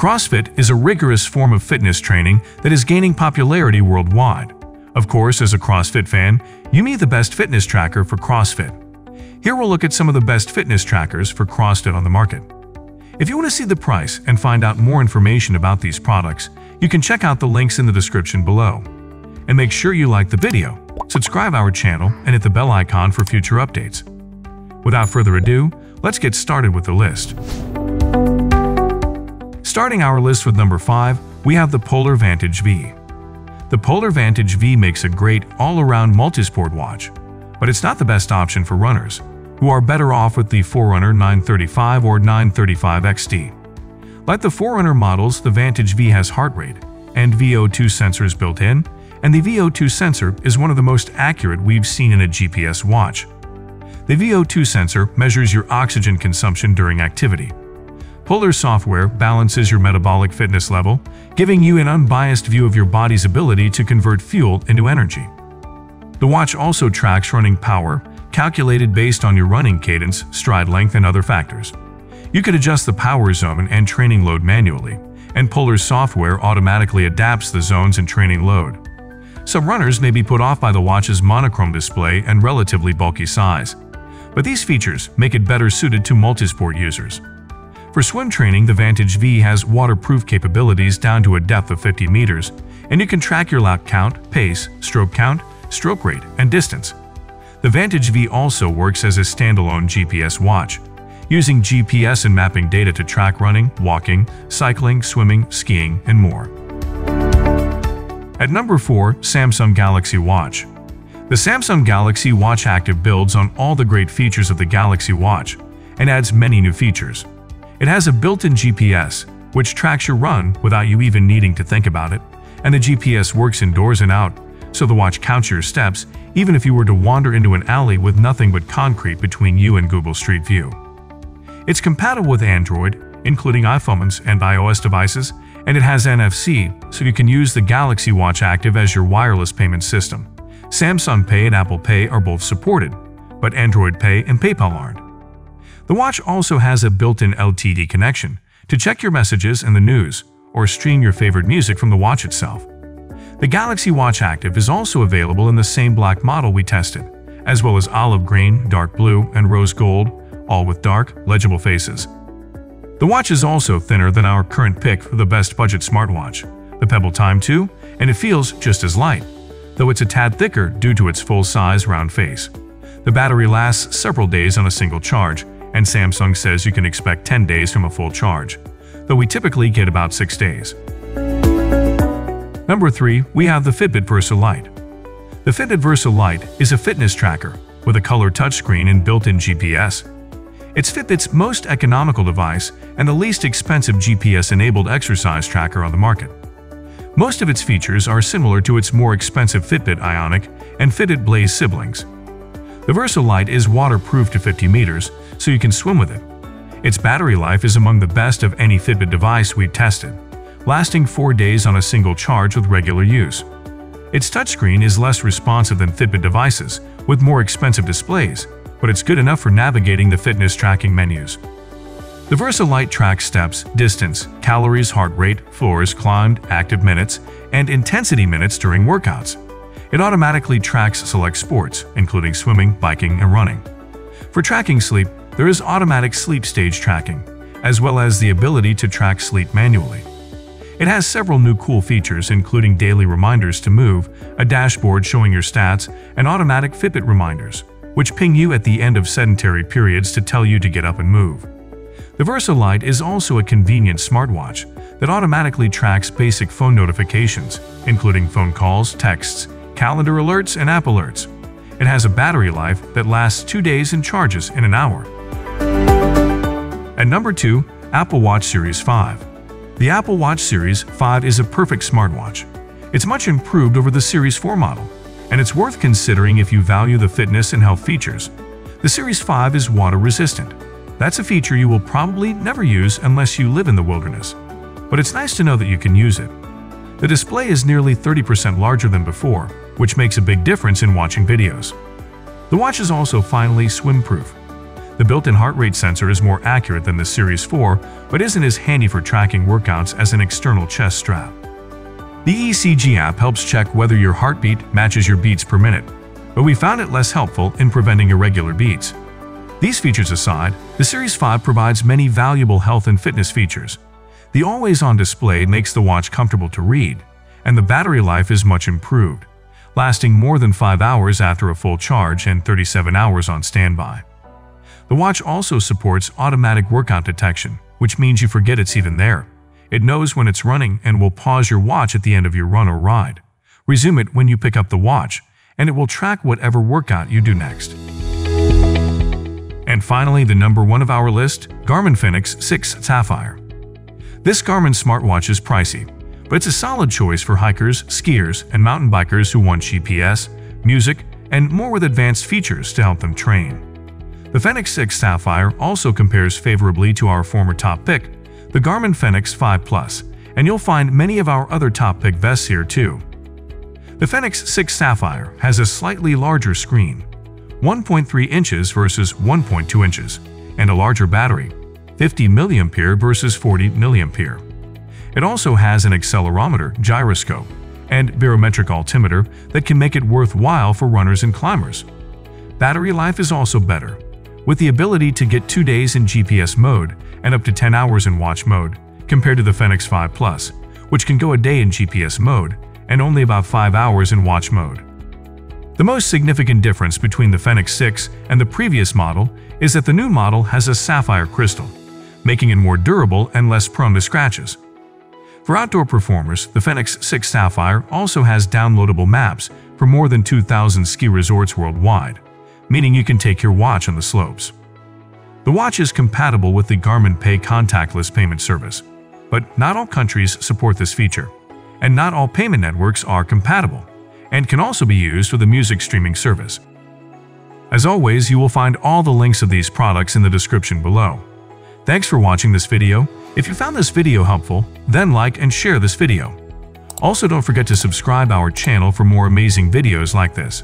CrossFit is a rigorous form of fitness training that is gaining popularity worldwide. Of course, as a CrossFit fan, you need the best fitness tracker for CrossFit. Here we'll look at some of the best fitness trackers for CrossFit on the market. If you want to see the price and find out more information about these products, you can check out the links in the description below. And make sure you like the video, subscribe our channel, and hit the bell icon for future updates. Without further ado, let's get started with the list. Starting our list with number 5, we have the Polar Vantage V. The Polar Vantage V makes a great all-around multisport watch, but it's not the best option for runners, who are better off with the Forerunner 935 or 935XD. Like the Forerunner models, the Vantage V has heart rate and VO2 sensors built in, and the VO2 sensor is one of the most accurate we've seen in a GPS watch. The VO2 sensor measures your oxygen consumption during activity. Polar software balances your metabolic fitness level, giving you an unbiased view of your body's ability to convert fuel into energy. The watch also tracks running power, calculated based on your running cadence, stride length, and other factors. You can adjust the power zone and training load manually, and Polar's software automatically adapts the zones and training load. Some runners may be put off by the watch's monochrome display and relatively bulky size, but these features make it better suited to multisport users. For swim training, the Vantage V has waterproof capabilities down to a depth of 50 meters, and you can track your lap count, pace, stroke count, stroke rate, and distance. The Vantage V also works as a standalone GPS watch, using GPS and mapping data to track running, walking, cycling, swimming, skiing, and more. At number 4, Samsung Galaxy Watch. The Samsung Galaxy Watch Active builds on all the great features of the Galaxy Watch and adds many new features. It has a built-in GPS, which tracks your run without you even needing to think about it, and the GPS works indoors and out, so the watch counts your steps even if you were to wander into an alley with nothing but concrete between you and Google Street View. It's compatible with Android, including iPhones and iOS devices, and it has NFC, so you can use the Galaxy Watch Active as your wireless payment system. Samsung Pay and Apple Pay are both supported, but Android Pay and PayPal aren't. The watch also has a built-in LTE connection to check your messages and the news, or stream your favorite music from the watch itself. The Galaxy Watch Active is also available in the same black model we tested, as well as olive green, dark blue, and rose gold, all with dark, legible faces. The watch is also thinner than our current pick for the best budget smartwatch, the Pebble Time 2, and it feels just as light, though it's a tad thicker due to its full-size round face. The battery lasts several days on a single charge, and Samsung says you can expect 10 days from a full charge, though we typically get about 6 days. Number 3, we have the Fitbit Versa Lite. The Fitbit Versa Lite is a fitness tracker with a color touchscreen and built-in GPS. It's Fitbit's most economical device and the least expensive GPS-enabled exercise tracker on the market. Most of its features are similar to its more expensive Fitbit Ionic and Fitbit Blaze siblings. The Versa Lite is waterproof to 50 meters, so you can swim with it. Its battery life is among the best of any Fitbit device we've tested, lasting 4 days on a single charge with regular use. Its touchscreen is less responsive than Fitbit devices with more expensive displays, but it's good enough for navigating the fitness tracking menus. The Versa Lite tracks steps, distance, calories, heart rate, floors climbed, active minutes, and intensity minutes during workouts. It automatically tracks select sports, including swimming, biking, and running. For tracking sleep, there is automatic sleep stage tracking, as well as the ability to track sleep manually. It has several new cool features, including daily reminders to move, a dashboard showing your stats, and automatic Fitbit reminders, which ping you at the end of sedentary periods to tell you to get up and move. The Versa Lite is also a convenient smartwatch that automatically tracks basic phone notifications, including phone calls, texts, calendar alerts, and app alerts. It has a battery life that lasts 2 days and charges in an hour. At number 2, Apple Watch Series 5. The Apple Watch Series 5 is a perfect smartwatch. It's much improved over the Series 4 model, and it's worth considering if you value the fitness and health features. The Series 5 is water resistant. That's a feature you will probably never use unless you live in the wilderness, but it's nice to know that you can use it. The display is nearly 30% larger than before, which makes a big difference in watching videos. The watch is also finally swim-proof. The built-in heart rate sensor is more accurate than the Series 4, but isn't as handy for tracking workouts as an external chest strap. The ECG app helps check whether your heartbeat matches your beats per minute, but we found it less helpful in preventing irregular beats. These features aside, the Series 5 provides many valuable health and fitness features. The always-on display makes the watch comfortable to read, and the battery life is much improved, lasting more than 5 hours after a full charge and 37 hours on standby. The watch also supports automatic workout detection, which means you forget it's even there. It knows when it's running and will pause your watch at the end of your run or ride, resume it when you pick up the watch, and it will track whatever workout you do next. And finally, the number one of our list, Garmin Fenix 6 Sapphire. This Garmin smartwatch is pricey, but it's a solid choice for hikers, skiers, and mountain bikers who want GPS, music, and more with advanced features to help them train. The Fenix 6 Sapphire also compares favorably to our former top pick, the Garmin Fenix 5 Plus, and you'll find many of our other top pick vests here too. The Fenix 6 Sapphire has a slightly larger screen, 1.3 inches versus 1.2 inches, and a larger battery, 50 mAh versus 40 mAh. It also has an accelerometer, gyroscope, and barometric altimeter that can make it worthwhile for runners and climbers. Battery life is also better, with the ability to get 2 days in GPS mode and up to 10 hours in watch mode, compared to the Fenix 5 Plus, which can go a day in GPS mode and only about 5 hours in watch mode. The most significant difference between the Fenix 6 and the previous model is that the new model has a sapphire crystal, making it more durable and less prone to scratches. For outdoor performers, the Fenix 6 Sapphire also has downloadable maps for more than 2,000 ski resorts worldwide, meaning you can take your watch on the slopes. The watch is compatible with the Garmin Pay contactless payment service, but not all countries support this feature, and not all payment networks are compatible, and can also be used with a music streaming service. As always, you will find all the links of these products in the description below. Thanks for watching this video. If you found this video helpful, then like and share this video. Also, don't forget to subscribe our channel for more amazing videos like this.